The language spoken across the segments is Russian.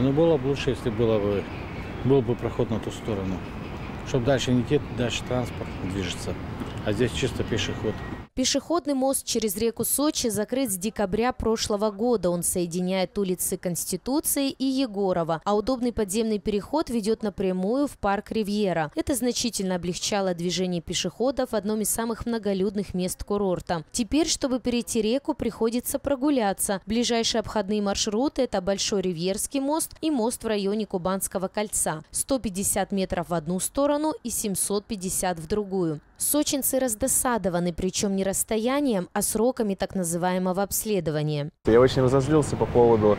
Ну, было бы лучше, если был бы проход на ту сторону, чтобы дальше не идти, дальше транспорт движется, а здесь чисто пешеход. Пешеходный мост через реку Сочи закрыт с декабря прошлого года. Он соединяет улицы Конституции и Егорова, а удобный подземный переход ведет напрямую в парк Ривьера. Это значительно облегчало движение пешеходов в одном из самых многолюдных мест курорта. Теперь, чтобы перейти реку, приходится прогуляться. Ближайшие обходные маршруты – это Большой Ривьерский мост и мост в районе Кубанского кольца. 150 метров в одну сторону и 750 в другую. Сочинцы раздосадованы, причем не расстоянием, а сроками так называемого обследования. Я очень разозлился по поводу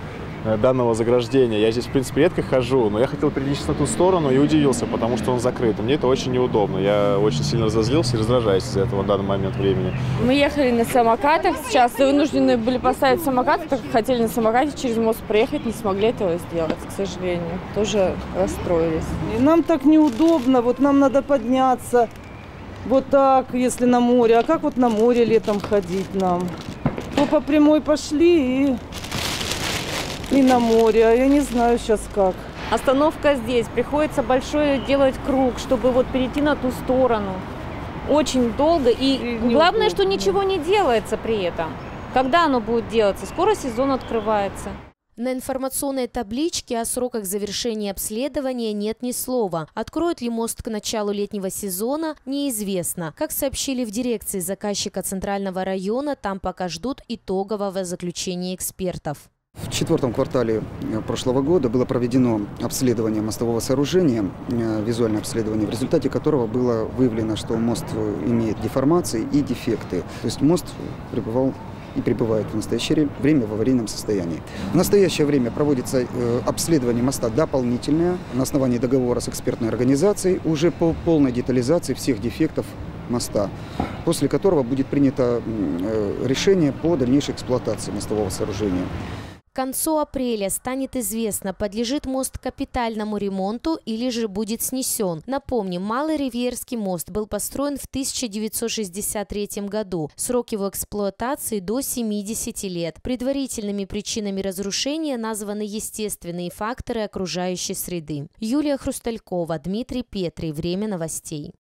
данного заграждения. Я здесь, в принципе, редко хожу, но я хотел перейти на ту сторону и удивился, потому что он закрыт. И мне это очень неудобно. Я очень сильно разозлился и раздражаюсь из-за этого в данный момент времени. Мы ехали на самокатах сейчас и вынуждены были поставить самокаты, так как хотели на самокате через мост проехать, не смогли этого сделать, к сожалению. Тоже расстроились. И нам так неудобно, вот нам надо подняться. Вот так, если на море. А как вот на море летом ходить нам? Ну, по прямой пошли и на море. А я не знаю сейчас как. Остановка здесь. Приходится большой делать круг, чтобы вот перейти на ту сторону. Очень долго. И главное, что ничего не делается при этом. Когда оно будет делаться? Скоро сезон открывается. На информационной табличке о сроках завершения обследования нет ни слова. Откроют ли мост к началу летнего сезона, неизвестно. Как сообщили в дирекции заказчика Центрального района, там пока ждут итогового заключения экспертов. В четвертом квартале прошлого года было проведено обследование мостового сооружения, визуальное обследование, в результате которого было выявлено, что мост имеет деформации и дефекты. То есть мост пребывал и пребывает в настоящее время в аварийном состоянии. В настоящее время проводится обследование моста дополнительное на основании договора с экспертной организацией уже по полной детализации всех дефектов моста, после которого будет принято решение по дальнейшей эксплуатации мостового сооружения. К концу апреля станет известно, подлежит мост капитальному ремонту или же будет снесен. Напомним, Малый Ривьерский мост был построен в 1963 году. Срок его эксплуатации до 70 лет. Предварительными причинами разрушения названы естественные факторы окружающей среды. Юлия Хрусталькова, Дмитрий Петрий. Время новостей.